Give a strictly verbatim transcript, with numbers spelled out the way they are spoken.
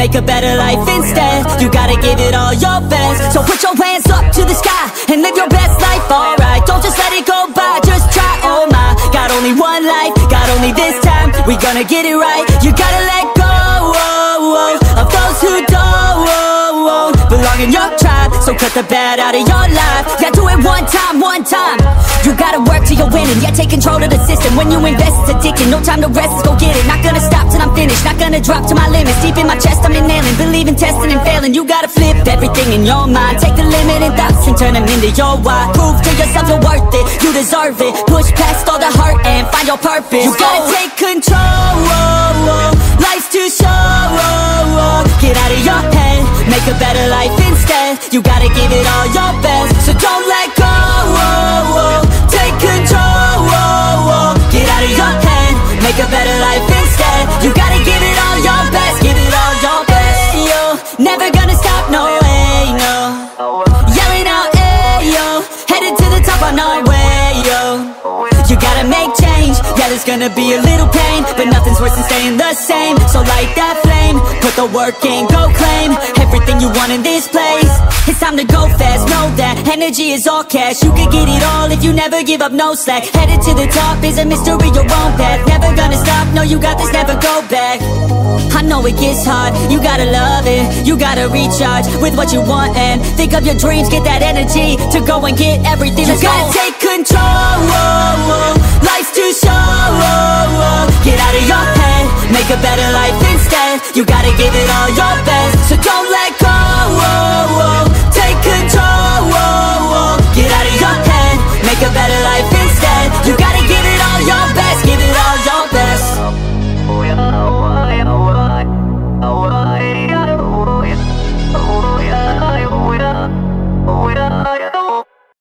make a better life instead. You gotta give it all your best, so put your hands up to the sky and live your best life, alright. Don't just let it go by, just try, oh my. Got only one life, got only this time, we gonna get it right. You gotta let go, oh, oh, of those who don't oh, oh, belong in your tribe. So cut the bad out of your life, yeah, do it one time, one time. You gotta work till you're winning, yeah, take control of the system. When you invest, it's addicting, no time to rest, go get it. Not gonna stop till I'm finished, not gonna drop to my limits. Deep in my chest, I'm inhaling, believing, testing and failing. You gotta flip everything in your mind, take the limited thoughts and turn them into your why. Prove to yourself you're worth it, you deserve it. Push past all the hurt and find your purpose. You gotta take control, life's too short. Get out of your head, make a better life instead. You gotta give it all your best, so don't let go. Take control, get out of your head, make a better life instead. You gotta give it all your best, give it all your best. Yo, never gonna stop, no way, no. Yelling out, ayo, headed to the top on our way, yo. You gotta make change, yeah, there's gonna be a little pain, but nothing's worse than staying the same. So light that flame, put the work in, go claim everything you want in this place. It's time to go fast, know that energy is all cash. You can get it all if you never give up, no slack. Headed to the top is a mystery, your own path. Never gonna stop, no, you got this, never go back. I know it gets hard, you gotta love it. You gotta recharge with what you want and think of your dreams, get that energy to go and get everything. You gotta take control, life's too short. Get out of your head, make a better life instead. You gotta give it all your best.